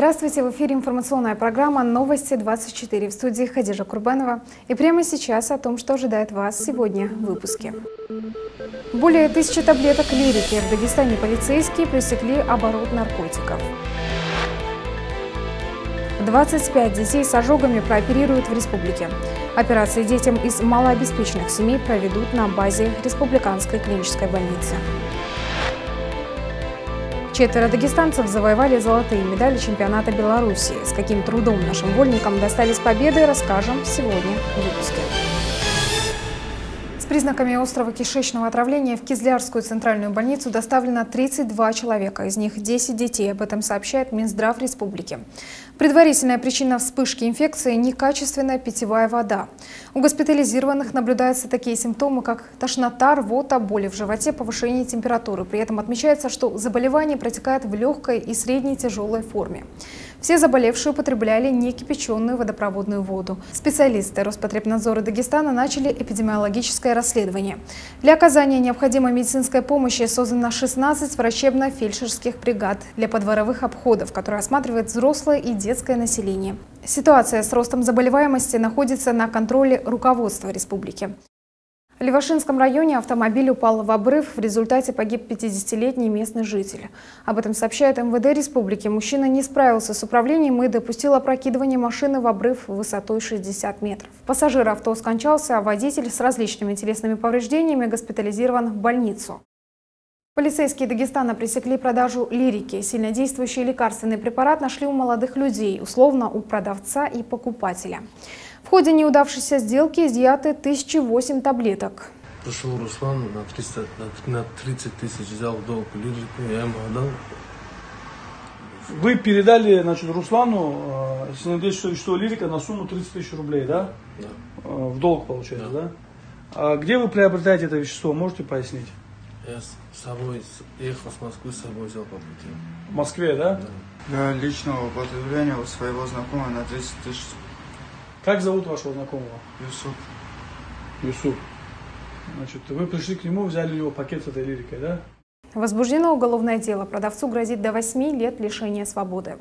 Здравствуйте, в эфире информационная программа «Новости 24» в студии Хадижа Курбанова. И прямо сейчас о том, что ожидает вас сегодня в выпуске. Более 1000 таблеток лирики. В Дагестане полицейские пресекли оборот наркотиков. 25 детей с ожогами прооперируют в республике. Операции детям из малообеспеченных семей проведут на базе Республиканской клинической больницы. 4 дагестанцев завоевали золотые медали чемпионата Белоруссии. С каким трудом нашим вольникам достались победы, расскажем сегодня в выпуске. С признаками острого кишечного отравления в Кизлярскую центральную больницу доставлено 32 человека, из них 10 детей. Об этом сообщает Минздрав республики. Предварительная причина вспышки инфекции – некачественная питьевая вода. У госпитализированных наблюдаются такие симптомы, как тошнота, рвота, боли в животе, повышение температуры. При этом отмечается, что заболевание протекает в легкой и средней тяжелой форме. Все заболевшие употребляли некипяченую водопроводную воду. Специалисты Роспотребнадзора Дагестана начали эпидемиологическое расследование. Для оказания необходимой медицинской помощи создано 16 врачебно-фельдшерских бригад для подворовых обходов, которые осматривают взрослые и детское население. Ситуация с ростом заболеваемости находится на контроле руководства республики. В Левашинском районе автомобиль упал в обрыв, в результате погиб 50-летний местный житель. Об этом сообщает МВД республики. Мужчина не справился с управлением и допустил опрокидывание машины в обрыв высотой 60 метров. Пассажир авто скончался, а водитель с различными телесными повреждениями госпитализирован в больницу. Полицейские Дагестана пресекли продажу лирики. Сильнодействующий лекарственный препарат нашли у молодых людей, условно у продавца и покупателя. В ходе неудавшейся сделки изъяты 1008 таблеток. Пришел Руслан, на 30 тысяч взял долг лирику, я ему отдал. Вы передали, значит, Руслану, сильнодействующего лирика на сумму 30 тысяч рублей, да? Да. В долг, получается, да? А где вы приобретаете это вещество, можете пояснить? Я с собой ехал с Москвы, с собой взял по пути. В Москве, да? Да. Для личного употребления у своего знакомого на 30 тысяч. Как зовут вашего знакомого? Юсуп. Юсуп. Значит, вы пришли к нему, взяли у него пакет с этой лирикой, да? Возбуждено уголовное дело. Продавцу грозит до 8 лет лишения свободы.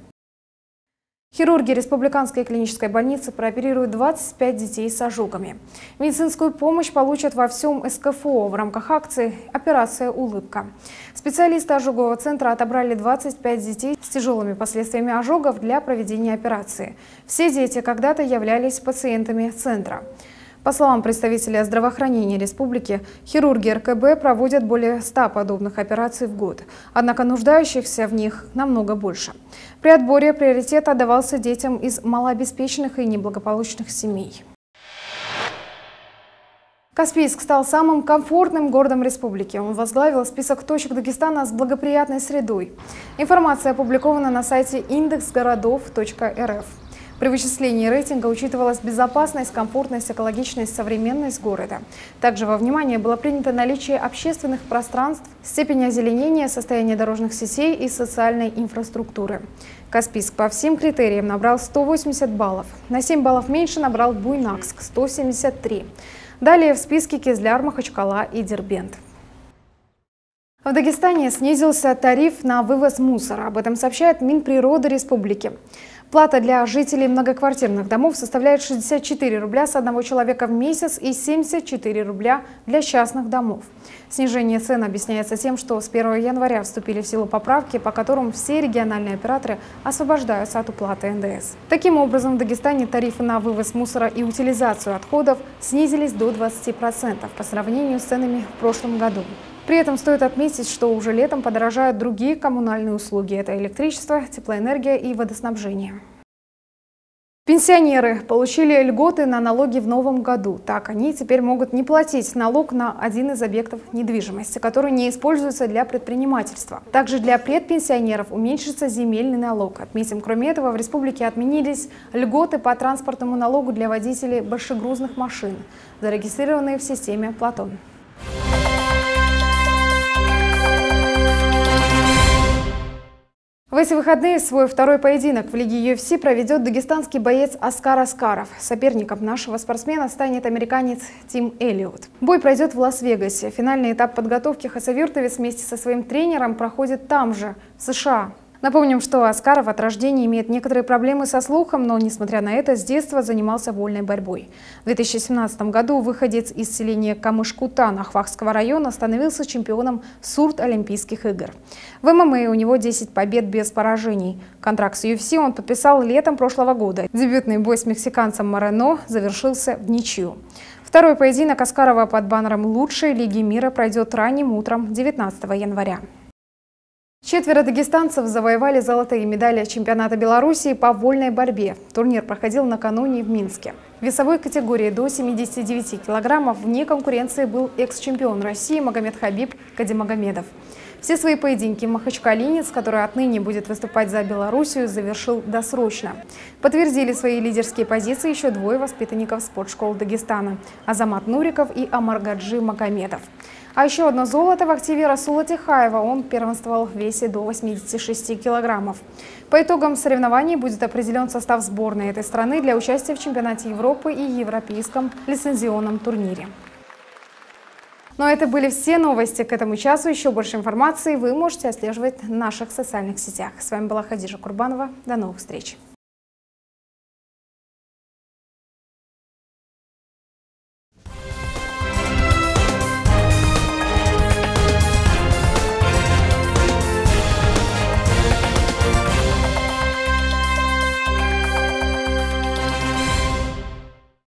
Хирурги Республиканской клинической больницы прооперируют 25 детей с ожогами. Медицинскую помощь получат во всем СКФО в рамках акции «Операция Улыбка». Специалисты ожогового центра отобрали 25 детей с тяжелыми последствиями ожогов для проведения операции. Все дети когда-то являлись пациентами центра. По словам представителя здравоохранения республики, хирурги РКБ проводят более 100 подобных операций в год. Однако нуждающихся в них намного больше. При отборе приоритет отдавался детям из малообеспеченных и неблагополучных семей. Каспийск стал самым комфортным городом республики. Он возглавил список точек Дагестана с благоприятной средой. Информация опубликована на сайте индексгородов.рф. При вычислении рейтинга учитывалась безопасность, комфортность, экологичность, современность города. Также во внимание было принято наличие общественных пространств, степень озеленения, состояние дорожных сетей и социальной инфраструктуры. Каспийск по всем критериям набрал 180 баллов. На 7 баллов меньше набрал Буйнакск – 173. Далее в списке Кизляр, Махачкала и Дербент. В Дагестане снизился тариф на вывоз мусора. Об этом сообщает Минприроды республики. Плата для жителей многоквартирных домов составляет 64 рубля с одного человека в месяц и 74 рубля для частных домов. Снижение цен объясняется тем, что с 1 января вступили в силу поправки, по которым все региональные операторы освобождаются от уплаты НДС. Таким образом, в Дагестане тарифы на вывоз мусора и утилизацию отходов снизились до 20% по сравнению с ценами в прошлом году. При этом стоит отметить, что уже летом подорожают другие коммунальные услуги – это электричество, теплоэнергия и водоснабжение. Пенсионеры получили льготы на налоги в новом году. Так, они теперь могут не платить налог на один из объектов недвижимости, который не используется для предпринимательства. Также для предпенсионеров уменьшится земельный налог. Отметим, кроме этого, в республике отменились льготы по транспортному налогу для водителей большегрузных машин, зарегистрированные в системе «Платон». В эти выходные свой второй поединок в лиге UFC проведет дагестанский боец Аскар Аскаров. Соперником нашего спортсмена станет американец Тим Эллиот. Бой пройдет в Лас-Вегасе. Финальный этап подготовки Хасавюртовец вместе со своим тренером проходит там же, в США. Напомним, что Аскаров от рождения имеет некоторые проблемы со слухом, но, несмотря на это, с детства занимался вольной борьбой. В 2017 году выходец из селения Камыш-Кутан Ахвахского района становился чемпионом Сурд Олимпийских игр. В ММА у него 10 побед без поражений. Контракт с UFC он подписал летом прошлого года. Дебютный бой с мексиканцем Морено завершился в ничью. Второй поединок Аскарова под баннером лучшей лиги мира пройдет ранним утром 19 января. Четверо дагестанцев завоевали золотые медали чемпионата Белоруссии по вольной борьбе. Турнир проходил накануне в Минске. В весовой категории до 79 килограммов вне конкуренции был экс-чемпион России Магомед Хабиб Кадимагомедов. Все свои поединки махачкалинец, который отныне будет выступать за Белоруссию, завершил досрочно. Подтвердили свои лидерские позиции еще двое воспитанников спортшкол Дагестана – Азамат Нуриков и Амаргаджи Магомедов. А еще одно золото в активе Расула Тихаева. Он первенствовал в весе до 86 килограммов. По итогам соревнований будет определен состав сборной этой страны для участия в чемпионате Европы и европейском лицензионном турнире. Но это были все новости к этому часу. Еще больше информации вы можете отслеживать в наших социальных сетях. С вами была Хадижа Курбанова. До новых встреч!